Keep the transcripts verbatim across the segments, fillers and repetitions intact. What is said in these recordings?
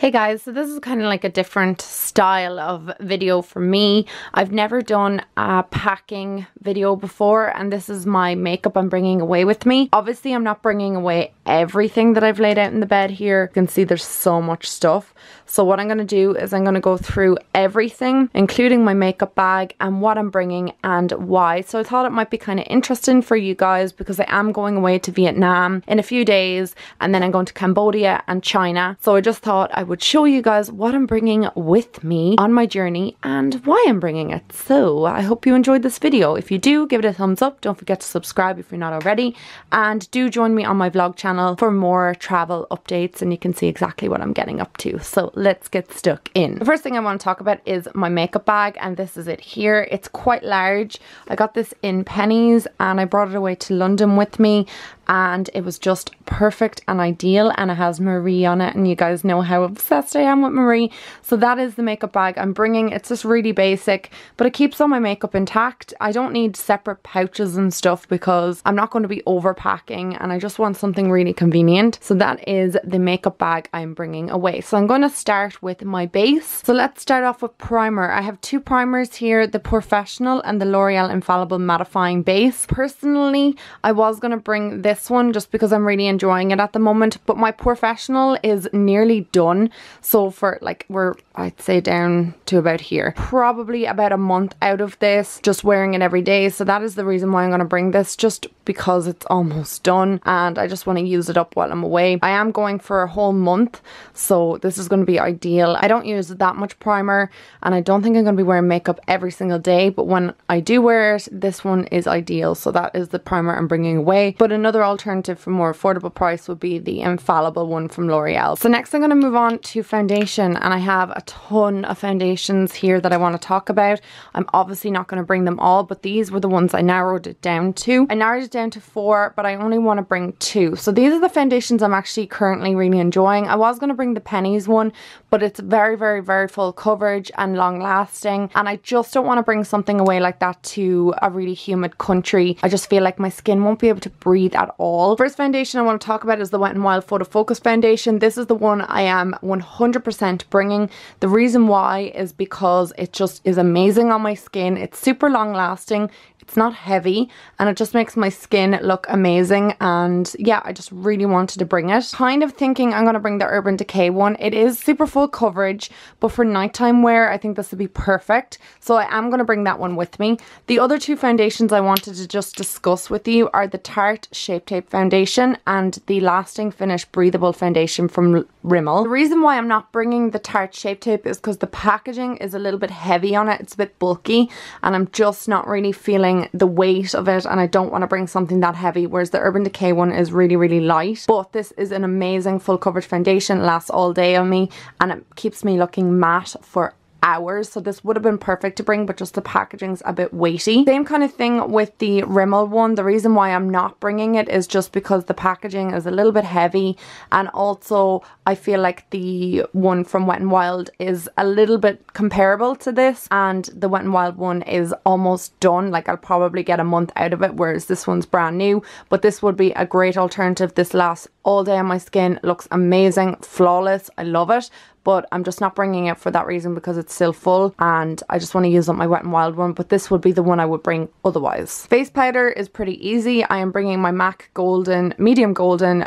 Hey guys, so this is kind of like a different style of video for me. I've never done a packing video before, and this is my makeup I'm bringing away with me. Obviously I'm not bringing away everything that I've laid out in the bed here. You can see there's so much stuff. So what I'm going to do is I'm going to go through everything, including my makeup bag and what I'm bringing and why. So I thought it might be kind of interesting for you guys because I am going away to Vietnam in a few days, and then I'm going to Cambodia and China. So I just thought I would would show you guys what I'm bringing with me on my journey and why I'm bringing it. So I hope you enjoyed this video. If you do, give it a thumbs up. Don't forget to subscribe if you're not already, and do join me on my vlog channel for more travel updates, and you can see exactly what I'm getting up to. So let's get stuck in. The first thing I want to talk about is my makeup bag, and this is it here. It's quite large. I got this in pennies and I brought it away to London with me, and it was just perfect and ideal, and it has Marie on it, and you guys know how obsessed I am with Marie. So that is the makeup bag I'm bringing. It's just really basic, but it keeps all my makeup intact. I don't need separate pouches and stuff because I'm not going to be overpacking, and I just want something really convenient. So that is the makeup bag I'm bringing away. So I'm going to start with my base. So let's start off with primer. I have two primers here, the Porefessional and the L'Oreal Infallible Mattifying Base. Personally, I was going to bring this one just because I'm really enjoying it at the moment, but my Porefessional is nearly done. So for like, we're, I'd say down to about here, probably about a month out of this, just wearing it every day. So that is the reason why I'm going to bring this, just because it's almost done and I just want to use it up while I'm away. I am going for a whole month, so this is going to be ideal. I don't use that much primer and I don't think I'm going to be wearing makeup every single day, but when I do wear it, this one is ideal. So that is the primer I'm bringing away. But another alternative for more affordable price would be the Infallible one from L'Oreal. So next I'm going to move on to foundation, and I have a ton of foundations here that I want to talk about. I'm obviously not going to bring them all, but these were the ones I narrowed it down to. I narrowed it down to four, but I only want to bring two. So these are the foundations I'm actually currently really enjoying. I was going to bring the pennies one, but it's very very very full coverage and long lasting, and I just don't want to bring something away like that to a really humid country. I just feel like my skin won't be able to breathe at all. First foundation I want to talk about is the Wet n Wild Photo Focus foundation. This is the one I am one hundred percent bringing. The reason why is because it just is amazing on my skin. It's super long lasting, it's not heavy, and it just makes my skin look amazing. And yeah, I just really wanted to bring it. Kind of thinking I'm going to bring the Urban Decay one. It is super full coverage, but for nighttime wear I think this would be perfect, so I am going to bring that one with me. The other two foundations I wanted to just discuss with you are the Tarte Shape Tape foundation and the Lasting Finish Breathable foundation from Rimmel. The reason why I'm not bringing the Tarte Shape Tape is because the packaging is a little bit heavy on it. It's a bit bulky and I'm just not really feeling the weight of it, and I don't want to bring something that heavy, whereas the Urban Decay one is really really light. But this is an amazing full coverage foundation, lasts all day on me, and it keeps me looking matte for hours, so this would have been perfect to bring, but just the packaging's a bit weighty. Same kind of thing with the Rimmel one. The reason why I'm not bringing it is just because the packaging is a little bit heavy, and also I feel like the one from Wet n Wild is a little bit comparable to this, and the Wet n Wild one is almost done. Like, I'll probably get a month out of it, whereas this one's brand new. But this would be a great alternative. This lasts all day on my skin, looks amazing, flawless, I love it. But I'm just not bringing it for that reason, because it's still full and I just want to use up my Wet n Wild one. But this would be the one I would bring otherwise. Face powder is pretty easy. I am bringing my MAC Golden, Medium Golden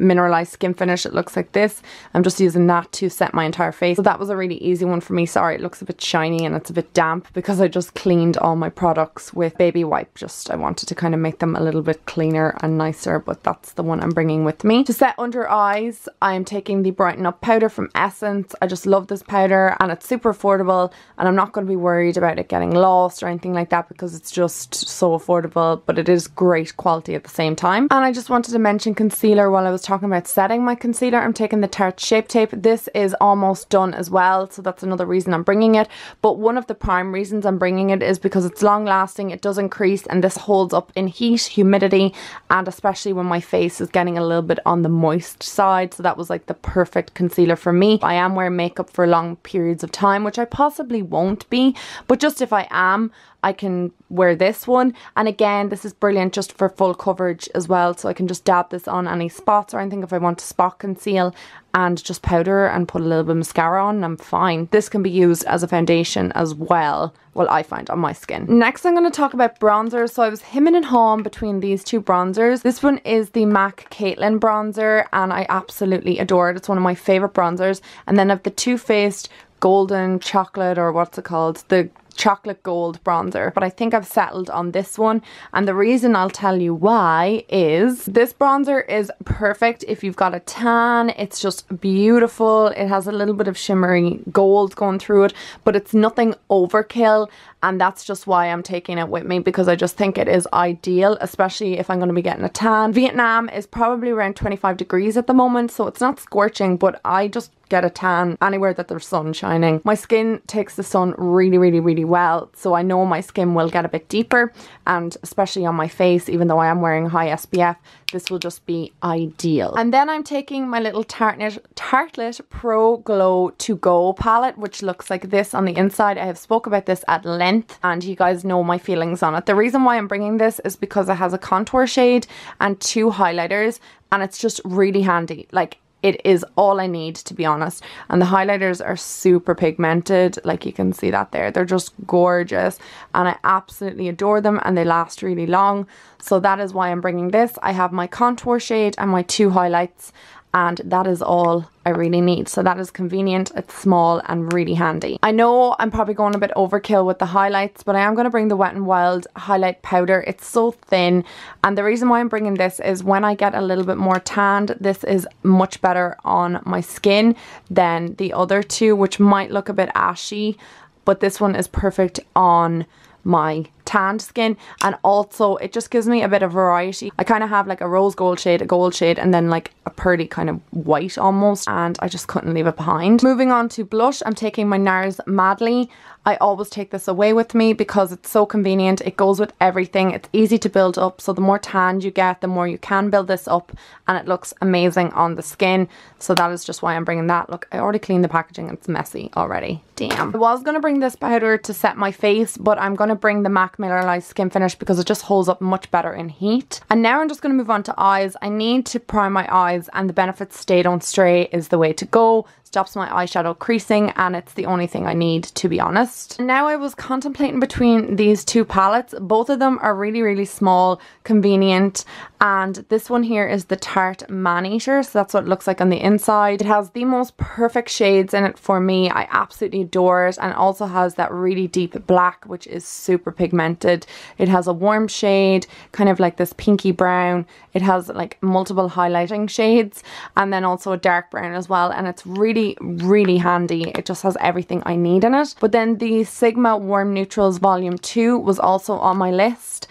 Mineralize Skinfinish. It looks like this. I'm just using that to set my entire face. So that was a really easy one for me. Sorry, it looks a bit shiny and it's a bit damp because I just cleaned all my products with baby wipe. Just I wanted to kind of make them a little bit cleaner and nicer, but that's the one I'm bringing with me. To set under eyes, I am taking the Brighten Up powder from Essence. I just love this powder and it's super affordable, and I'm not going to be worried about it getting lost or anything like that because it's just so affordable, but it is great quality at the same time. And I just wanted to mention concealer while I was was talking about setting my concealer. I'm taking the Tarte Shape Tape. This is almost done as well, so that's another reason I'm bringing it. But one of the prime reasons I'm bringing it is because it's long lasting, it doesn't crease, and this holds up in heat, humidity, and especially when my face is getting a little bit on the moist side. So that was like the perfect concealer for me. I am wearing makeup for long periods of time, which I possibly won't be, but just if I am, I can wear this one, and again this is brilliant just for full coverage as well, so I can just dab this on any spots or anything if I want to spot conceal, and just powder and put a little bit of mascara on and I'm fine. This can be used as a foundation as well, well I find on my skin. Next I'm going to talk about bronzers, so I was hemming and hawing between these two bronzers. This one is the MAC Caitlyn Bronzer and I absolutely adore it, it's one of my favourite bronzers, and then I have the Too Faced Golden Chocolate, or what's it called, the chocolate gold bronzer, but I think I've settled on this one, and the reason I'll tell you why is this bronzer is perfect if you've got a tan. It's just beautiful, it has a little bit of shimmery gold going through it, but it's nothing overkill, and that's just why I'm taking it with me, because I just think it is ideal, especially if I'm going to be getting a tan. Vietnam is probably around twenty-five degrees at the moment, so it's not scorching, but I just get a tan anywhere that there's sun shining. My skin takes the sun really really really well, so I know my skin will get a bit deeper, and especially on my face, even though I am wearing high S P F, this will just be ideal. And then I'm taking my little Tarte Tarteist Pro Glow to Go palette, which looks like this on the inside. I have spoke about this at length and you guys know my feelings on it. The reason why I'm bringing this is because it has a contour shade and two highlighters, and it's just really handy. Like, it is all I need, to be honest. And the highlighters are super pigmented, like you can see that there. They're just gorgeous and I absolutely adore them, and they last really long. So that is why I'm bringing this. I have my contour shade and my two highlights, and that is all I really need. So that is convenient, it's small and really handy. I know I'm probably going a bit overkill with the highlights, but I am going to bring the Wet n Wild highlight powder. It's so thin, and the reason why I'm bringing this is when I get a little bit more tanned, this is much better on my skin than the other two, which might look a bit ashy, but this one is perfect on my tanned skin, and also it just gives me a bit of variety. I kind of have like a rose gold shade, a gold shade, and then like a pearly kind of white almost, and I just couldn't leave it behind. Moving on to blush, I'm taking my NARS Madly. I always take this away with me because it's so convenient, it goes with everything, it's easy to build up, so the more tanned you get, the more you can build this up, and it looks amazing on the skin, so that is just why I'm bringing that. Look, I already cleaned the packaging, it's messy already, damn. I was going to bring this powder to set my face, but I'm going to bring the MAC Mineralize Skinfinish because it just holds up much better in heat. And now I'm just going to move on to eyes. I need to prime my eyes, and the Benefit Stay Don't Stray is the way to go. Stops my eyeshadow creasing, and it's the only thing I need, to be honest. And now I was contemplating between these two palettes. Both of them are really really small, convenient, and this one here is the Tarte Maneater, so that's what it looks like on the inside. It has the most perfect shades in it for me, I absolutely adore it, and it also has that really deep black which is super pigmented. It has a warm shade, kind of like this pinky brown, it has like multiple highlighting shades, and then also a dark brown as well, and it's really really handy. It just has everything I need in it. But then the Sigma Warm Neutrals volume two was also on my list.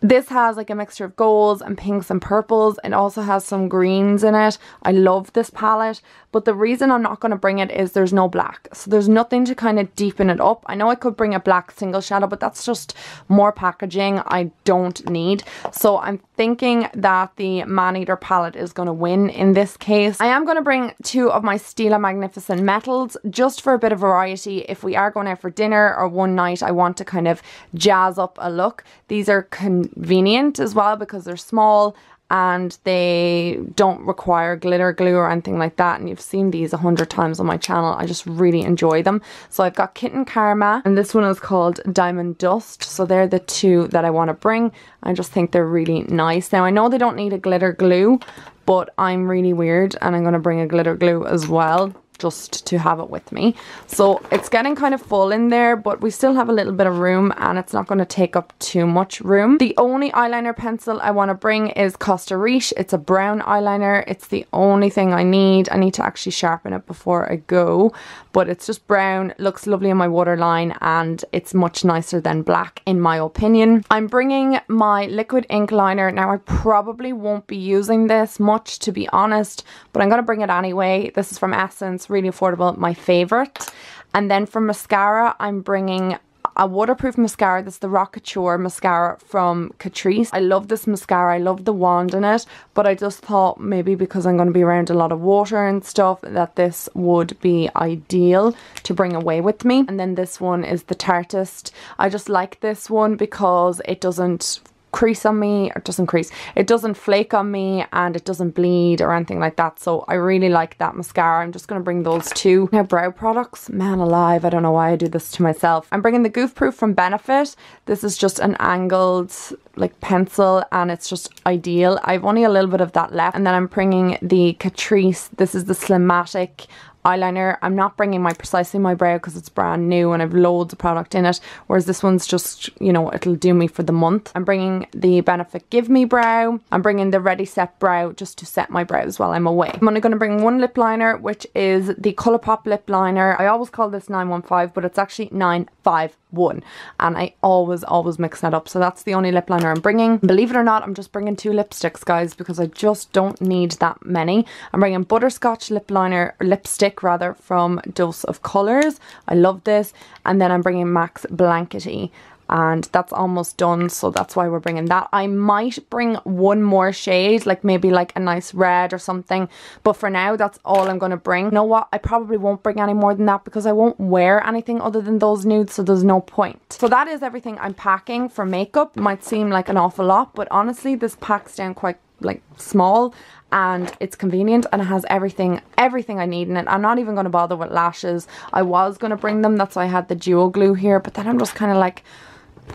This has like a mixture of golds and pinks and purples, and also has some greens in it. I love this palette, but the reason I'm not going to bring it is there's no black, so there's nothing to kind of deepen it up. I know I could bring a black single shadow, but that's just more packaging I don't need, so I'm thinking that the Maneater palette is going to win in this case. I am going to bring two of my Stila Magnificent Metals just for a bit of variety. If we are going out for dinner or one night, I want to kind of jazz up a look. These are convenient as well because they're small and they don't require glitter glue or anything like that, and you've seen these a hundred times on my channel. I just really enjoy them. So I've got Kitten Karma, and this one is called Diamond Dust, so they're the two that I want to bring. I just think they're really nice. Now I know they don't need a glitter glue, but I'm really weird and I'm going to bring a glitter glue as well, just to have it with me. So it's getting kind of full in there, but we still have a little bit of room and it's not going to take up too much room. The only eyeliner pencil I want to bring is Costa Riche. It's a brown eyeliner, it's the only thing I need. I need to actually sharpen it before I go, but it's just brown, looks lovely in my waterline, and it's much nicer than black in my opinion. I'm bringing my liquid ink liner. Now I probably won't be using this much, to be honest, but I'm going to bring it anyway. This is from Essence, really affordable, my favorite. And then for mascara, I'm bringing a waterproof mascara. That's the Rock Couture mascara from Catrice. I love this mascara. I love the wand in it, but I just thought maybe because I'm going to be around a lot of water and stuff that this would be ideal to bring away with me. And then this one is the Tarteist. I just like this one because it doesn't crease on me, or doesn't crease, it doesn't flake on me, and it doesn't bleed or anything like that, so I really like that mascara. I'm just going to bring those two. Now brow products, man alive, I don't know why I do this to myself. I'm bringing the Goof Proof from Benefit. This is just an angled like pencil and it's just ideal. I've only a little bit of that left. And then I'm bringing the Catrice, this is the Slim'Matic eyeliner. I'm not bringing my Precisely My Brow because it's brand new and I've loads of product in it, whereas this one's just, you know, it'll do me for the month. I'm bringing the Benefit Give Me Brow. I'm bringing the Ready Set Brow just to set my brows while I'm away. I'm only going to bring one lip liner, which is the Colourpop lip liner. I always call this nine one five, but it's actually nine five one, and I always always mix that up, so that's the only lip liner I'm bringing. Believe it or not, I'm just bringing two lipsticks, guys, because I just don't need that many. I'm bringing Butterscotch lip liner, or lipstick rather, from Dose of Colors. I love this. And then I'm bringing MAC's Blankety, and that's almost done, so that's why we're bringing that. I might bring one more shade, like maybe like a nice red or something, but for now that's all I'm going to bring. You know what, I probably won't bring any more than that because I won't wear anything other than those nudes, so there's no point. So that is everything I'm packing for makeup. It might seem like an awful lot, but honestly this packs down quite like small, and it's convenient, and it has everything everything I need in it. I'm not even going to bother with lashes. I was going to bring them, that's why I had the duo glue here, but then I'm just kind of like,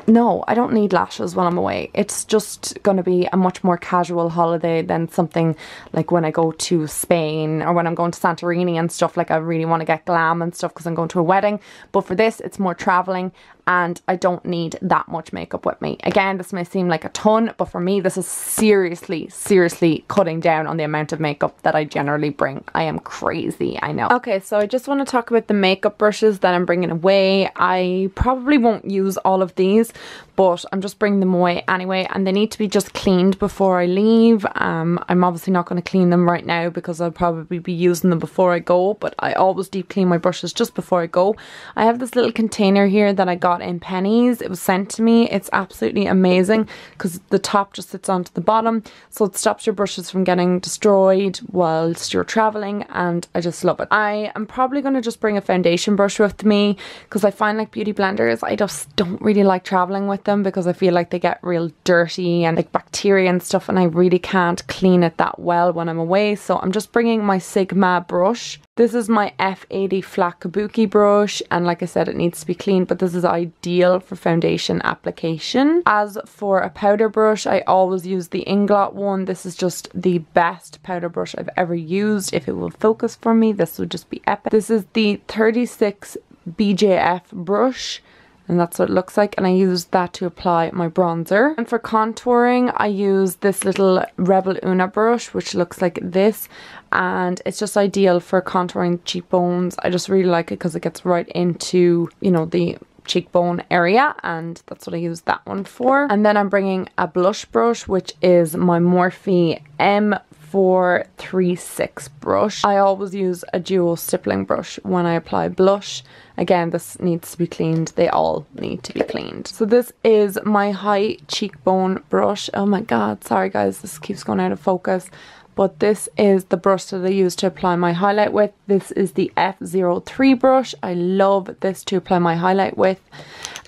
no, I don't need lashes while I'm away. It's just going to be a much more casual holiday than something like when I go to Spain or when I'm going to Santorini and stuff. Like I really want to get glam and stuff because I'm going to a wedding, but for this it's more traveling and I don't need that much makeup with me. Again, this may seem like a ton, but for me this is seriously, seriously cutting down on the amount of makeup that I generally bring. I am crazy, I know. Okay, so I just want to talk about the makeup brushes that I'm bringing away. I probably won't use all of these, but I'm just bringing them away anyway, and they need to be just cleaned before I leave. Um, I'm obviously not going to clean them right now because I'll probably be using them before I go, but I always deep clean my brushes just before I go. I have this little container here that I got in pennies. It was sent to me. It's absolutely amazing because the top just sits onto the bottom, so it stops your brushes from getting destroyed whilst you're traveling, and I just love it. I am probably going to just bring a foundation brush with me because I find like beauty blenders, I just don't really like traveling with them because I feel like they get real dirty and like bacteria and stuff, and I really can't clean it that well when I'm away. So I'm just bringing my Sigma brush. This is my F eighty Flat Kabuki brush, and like I said, it needs to be cleaned, but this is ideal for foundation application. As for a powder brush, I always use the Inglot one. This is just the best powder brush I've ever used. If it will focus for me, this would just be epic. This is the thirty-six B J F brush, and that's what it looks like, and I use that to apply my bronzer. And for contouring, I use this little Rebel Una brush, which looks like this, and it's just ideal for contouring cheekbones. I just really like it because it gets right into, you know, the cheekbone area, and that's what I use that one for. And then I'm bringing a blush brush, which is my Morphe M four thirty-six brush. I always use a dual stippling brush when I apply blush. Again, this needs to be cleaned. They all need to be cleaned. So this is my high cheekbone brush. Oh my god, sorry guys, this keeps going out of focus. But this is the brush that I use to apply my highlight with. This is the F zero three brush. I love this to apply my highlight with.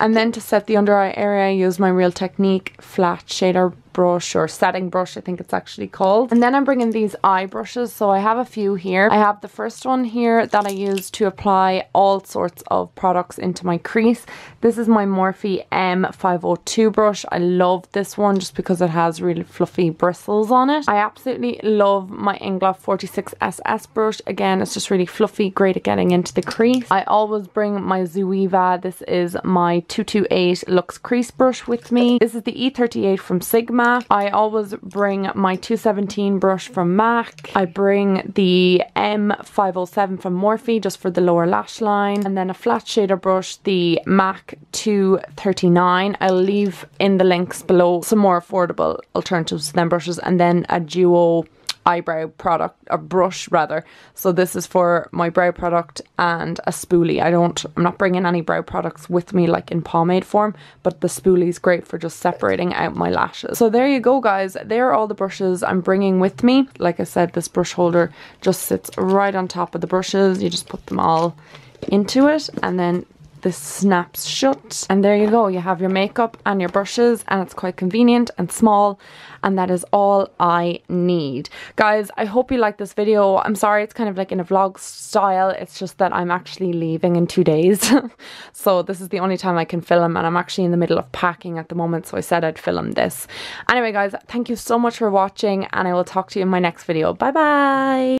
And then to set the under eye area, I use my Real Technique flat shader brush, or setting brush I think it's actually called. And then I'm bringing these eye brushes, so I have a few here. I have the first one here that I use to apply all sorts of products into my crease. This is my Morphe M five oh two brush. I love this one just because it has really fluffy bristles on it. I absolutely love my Inglot forty-six S S brush. Again, it's just really fluffy, great at getting into the crease. I always bring my Zoeva, this is my two twenty-eight Luxe crease brush with me. This is the E thirty-eight from Sigma. I always bring my two seventeen brush from MAC. I bring the M five oh seven from Morphe just for the lower lash line, and then a flat shader brush, the MAC two thirty-nine. I'll leave in the links below some more affordable alternatives to them brushes, and then a duo eyebrow product, a brush rather. So this is for my brow product and a spoolie. I don't, I'm not bringing any brow products with me like in pomade form, but the spoolie is great for just separating out my lashes. So there you go guys, there are all the brushes I'm bringing with me. Like I said, this brush holder just sits right on top of the brushes. You just put them all into it and then this snaps shut, and there you go, you have your makeup and your brushes, and it's quite convenient and small, and that is all I need. Guys, I hope you liked this video. I'm sorry it's kind of like in a vlog style, it's just that I'm actually leaving in two days. So this is the only time I can film, and I'm actually in the middle of packing at the moment, so I said I'd film this. Anyway guys, thank you so much for watching, and I will talk to you in my next video. Bye bye!